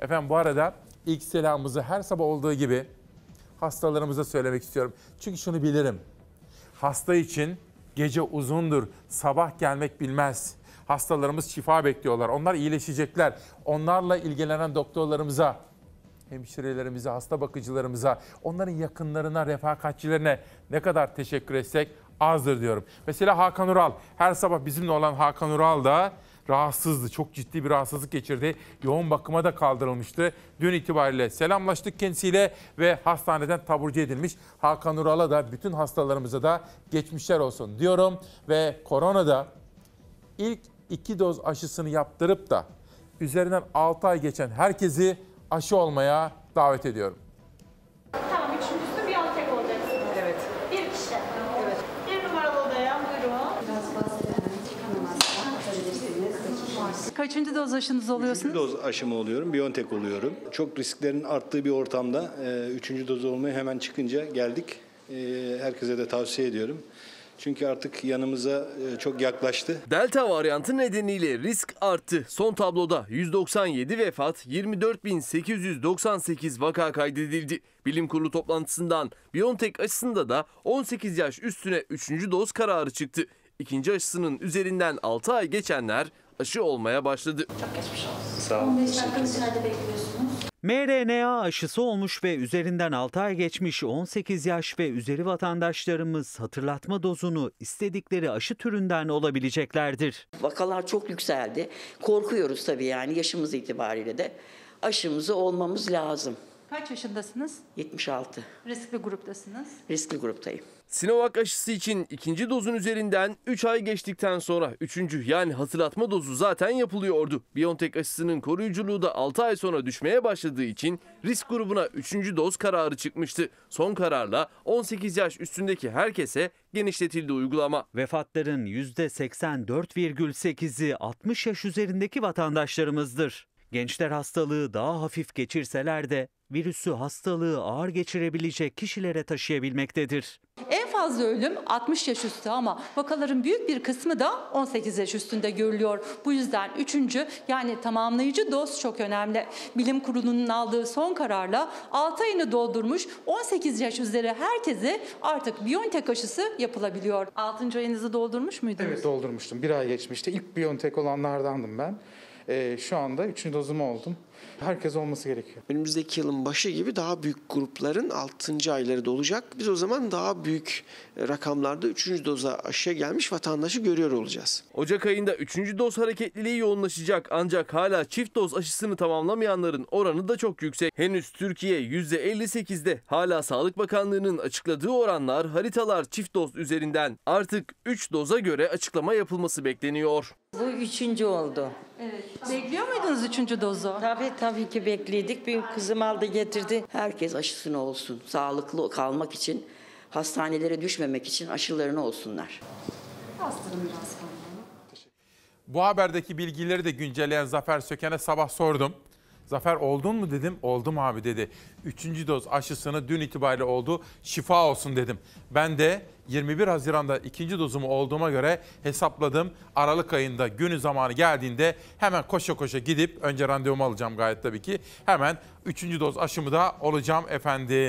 Efendim bu arada ilk selamımızı her sabah olduğu gibi hastalarımıza söylemek istiyorum. Çünkü şunu bilirim. Hasta için gece uzundur, sabah gelmek bilmez. Hastalarımız şifa bekliyorlar. Onlar iyileşecekler. Onlarla ilgilenen doktorlarımıza, hemşirelerimize, hasta bakıcılarımıza, onların yakınlarına, refakatçilerine ne kadar teşekkür etsek azdır diyorum. Mesela Hakan Ural, her sabah bizimle olan Hakan Ural da rahatsızdı. Çok ciddi bir rahatsızlık geçirdi. Yoğun bakıma da kaldırılmıştı. Dün itibariyle selamlaştık kendisiyle ve hastaneden taburcu edilmiş. Hakan Ural'a da, bütün hastalarımıza da geçmişler olsun diyorum. Ve koronada ilk 2 doz aşısını yaptırıp da üzerinden 6 ay geçen herkesi aşı olmaya davet ediyorum. Tamam, 3.'sü Biontech olacaksınız. Evet. Bir kişi. Evet. 1 numaralı odaya buyurun. Biraz bahsedelim. Çıkamamazsınız. Kaçıncı doz aşınız oluyorsunuz? 3. doz aşımı oluyorum. Biontech oluyorum. Çok risklerin arttığı bir ortamda 3. doz olmaya hemen çıkınca geldik. Herkese de tavsiye ediyorum. Çünkü artık yanımıza çok yaklaştı. Delta varyantı nedeniyle risk arttı. Son tabloda 197 vefat, 24.898 vaka kaydedildi. Bilim kurulu toplantısından Biontech aşısında da 18 yaş üstüne 3. doz kararı çıktı. 2. aşısının üzerinden 6 ay geçenler aşı olmaya başladı. Çok geçmiş olsun. Sağ olun. 15 dakika içeride bekliyorsunuz. mRNA aşısı olmuş ve üzerinden 6 ay geçmiş 18 yaş ve üzeri vatandaşlarımız hatırlatma dozunu istedikleri aşı türünden olabileceklerdir. Vakalar çok yükseldi. Korkuyoruz tabii, yani yaşımız itibariyle de aşımızı olmamız lazım. Kaç yaşındasınız? 76. Riskli gruptasınız? Riskli gruptayım. Sinovac aşısı için 2. dozun üzerinden 3 ay geçtikten sonra 3. yani hatırlatma dozu zaten yapılıyordu. Biontech aşısının koruyuculuğu da 6 ay sonra düşmeye başladığı için risk grubuna 3. doz kararı çıkmıştı. Son kararla 18 yaş üstündeki herkese genişletildi uygulama. Vefatların %84,8'i 60 yaş üzerindeki vatandaşlarımızdır. Gençler hastalığı daha hafif geçirseler de virüsü hastalığı ağır geçirebilecek kişilere taşıyabilmektedir. En fazla ölüm 60 yaş üstü ama vakaların büyük bir kısmı da 18 yaş üstünde görülüyor. Bu yüzden 3. yani tamamlayıcı doz çok önemli. Bilim kurulunun aldığı son kararla 6 ayını doldurmuş 18 yaş üzeri herkese artık Biontech aşısı yapılabiliyor. 6. ayınızı doldurmuş muydunuz? Evet, doldurmuştum. 1 ay geçmişti. İlk Biontech olanlardandım ben. Şu anda 3. dozumu oldum. Herkes olması gerekiyor. Önümüzdeki yılın başı gibi daha büyük grupların 6. ayları dolacak. Biz o zaman daha büyük rakamlarda 3. doza aşıya gelmiş vatandaşı görüyor olacağız. Ocak ayında 3. doz hareketliliği yoğunlaşacak. Ancak hala çift doz aşısını tamamlamayanların oranı da çok yüksek. Henüz Türkiye %58'de. Hala Sağlık Bakanlığı'nın açıkladığı oranlar, haritalar çift doz üzerinden. Artık 3 doza göre açıklama yapılması bekleniyor. Bu 3. oldu. Evet. Bekliyor muydunuz 3. dozu? Tabii ki bekliyorduk. Büyük kızım aldı getirdi. Herkes aşısını olsun. Sağlıklı kalmak için, hastanelere düşmemek için aşılarını olsunlar. Bastırın biraz kendini. Bu haberdeki bilgileri de güncelleyen Zafer Söken'e sabah sordum. Zafer oldun mu dedim. Oldum abi dedi. 3. doz aşısını dün itibariyle oldu. Şifa olsun dedim. Ben de 21 Haziran'da 2. dozumu olduğuma göre hesapladım. Aralık ayında günü zamanı geldiğinde hemen koşa koşa gidip önce randevumu alacağım gayet tabii ki. Hemen 3. doz aşımı da olacağım efendim.